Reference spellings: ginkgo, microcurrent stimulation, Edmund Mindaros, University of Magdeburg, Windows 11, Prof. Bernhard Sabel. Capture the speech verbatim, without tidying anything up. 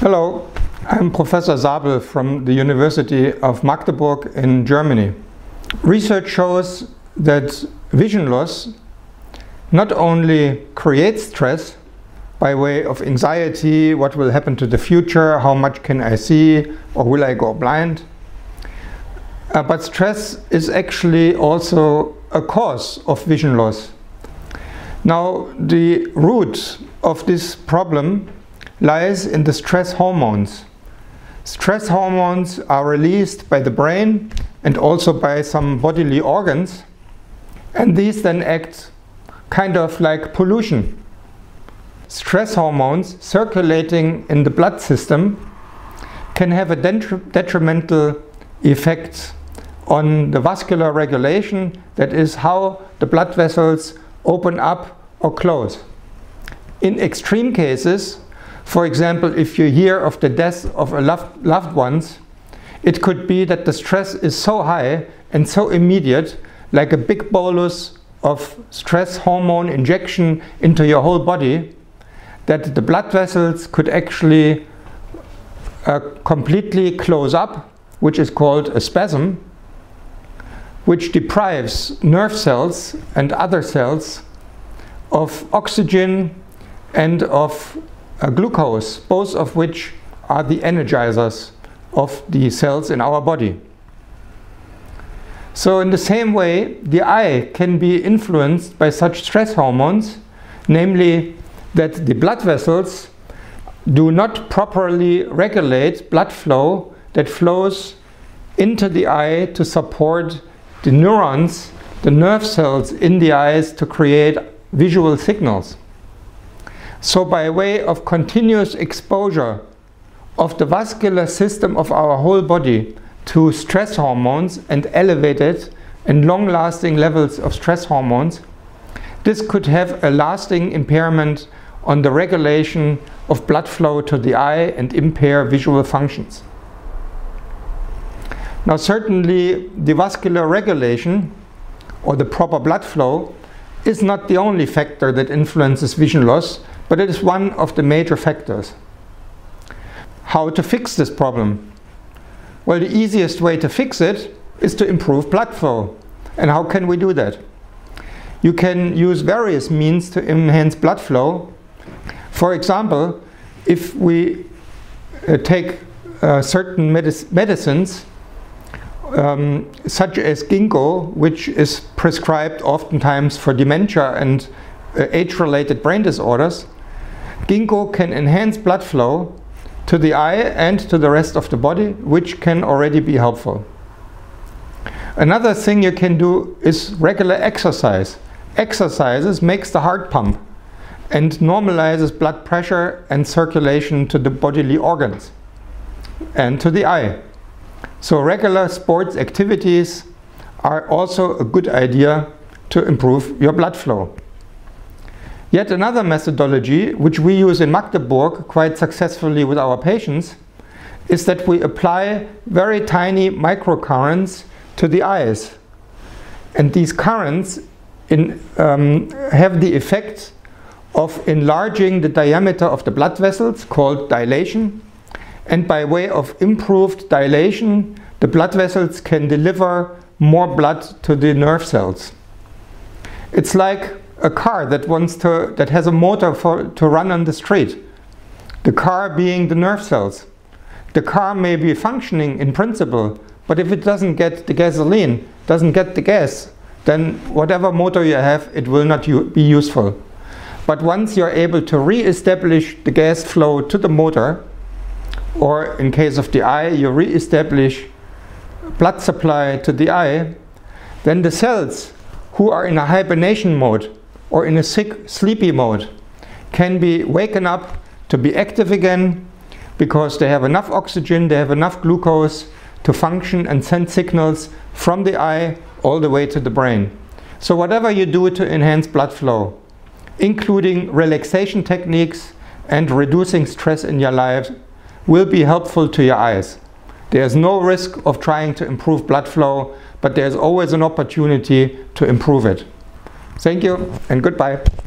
Hello, I'm Professor Sabel from the University of Magdeburg in Germany. Research shows that vision loss not only creates stress by way of anxiety, what will happen to the future, how much can I see, or will I go blind? Uh, but stress is actually also a cause of vision loss. Now, the root of this problem lies in the stress hormones. Stress hormones are released by the brain and also by some bodily organs, and these then act kind of like pollution. Stress hormones circulating in the blood system can have a detrimental effect on the vascular regulation, that is how the blood vessels open up or close. In extreme cases, for example, if you hear of the death of a loved, loved ones, it could be that the stress is so high and so immediate, like a big bolus of stress hormone injection into your whole body, that the blood vessels could actually uh, completely close up, which is called a spasm, which deprives nerve cells and other cells of oxygen and of Uh, glucose, both of which are the energizers of the cells in our body. So in the same way, the eye can be influenced by such stress hormones, namely that the blood vessels do not properly regulate blood flow that flows into the eye to support the neurons, the nerve cells in the eyes, to create visual signals. So by way of continuous exposure of the vascular system of our whole body to stress hormones and elevated and long-lasting levels of stress hormones, this could have a lasting impairment on the regulation of blood flow to the eye and impair visual functions. Now certainly the vascular regulation or the proper blood flow is not the only factor that influences vision loss, but it is one of the major factors. How to fix this problem? Well, the easiest way to fix it is to improve blood flow. And how can we do that? You can use various means to enhance blood flow. For example, if we uh, take uh, certain medic medicines, um, such as ginkgo, which is prescribed oftentimes for dementia and uh, age-related brain disorders, ginkgo can enhance blood flow to the eye and to the rest of the body, which can already be helpful. Another thing you can do is regular exercise. Exercises makes the heart pump and normalizes blood pressure and circulation to the bodily organs and to the eye. So regular sports activities are also a good idea to improve your blood flow. Yet another methodology, which we use in Magdeburg quite successfully with our patients, is that we apply very tiny microcurrents to the eyes. And these currents in, um, have the effect of enlarging the diameter of the blood vessels, called dilation. And by way of improved dilation, the blood vessels can deliver more blood to the nerve cells. It's like a car that wants to, that has a motor for, to run on the street. The car being the nerve cells. The car may be functioning in principle, but if it doesn't get the gasoline, doesn't get the gas, then whatever motor you have, it will not be useful. But once you're able to re-establish the gas flow to the motor, or in case of the eye, you re-establish blood supply to the eye, then the cells who are in a hibernation mode, or in a sick, sleepy mode, can be waken up to be active again, because they have enough oxygen, they have enough glucose to function and send signals from the eye all the way to the brain. So whatever you do to enhance blood flow, including relaxation techniques and reducing stress in your life, will be helpful to your eyes. There is no risk of trying to improve blood flow, but there is always an opportunity to improve it. Thank you and goodbye.